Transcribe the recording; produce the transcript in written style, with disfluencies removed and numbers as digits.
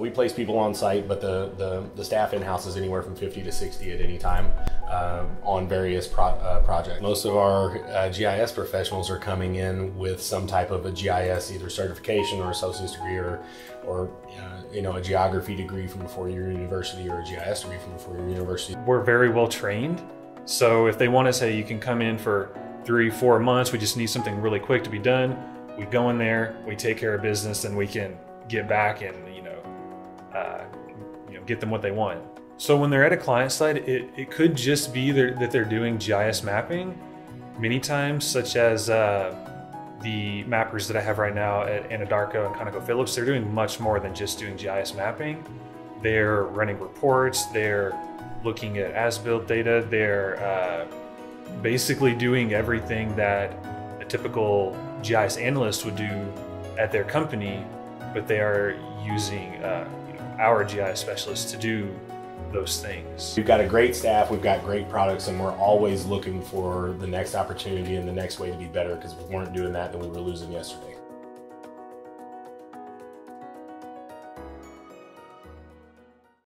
We place people on site, but the staff in-house is anywhere from 50 to 60 at any time on various projects. Most of our GIS professionals are coming in with some type of a GIS, either certification or associate's degree, or a geography degree from a four-year university or a GIS degree from a four-year university. We're very well trained, so if they want to say you can come in for 3-4 months, we just need something really quick to be done, we go in there, we take care of business, and we can get back and get them what they want. So when they're at a client site, it could just be that they're doing GIS mapping many times, such as the mappers that I have right now at Anadarko and ConocoPhillips. They're doing much more than just doing GIS mapping. They're running reports, they're looking at as-built data, they're basically doing everything that a typical GIS analyst would do at their company, but they are using our GIS specialists to do those things. We've got a great staff, we've got great products, and we're always looking for the next opportunity and the next way to be better, because if we weren't doing that, then we were losing yesterday.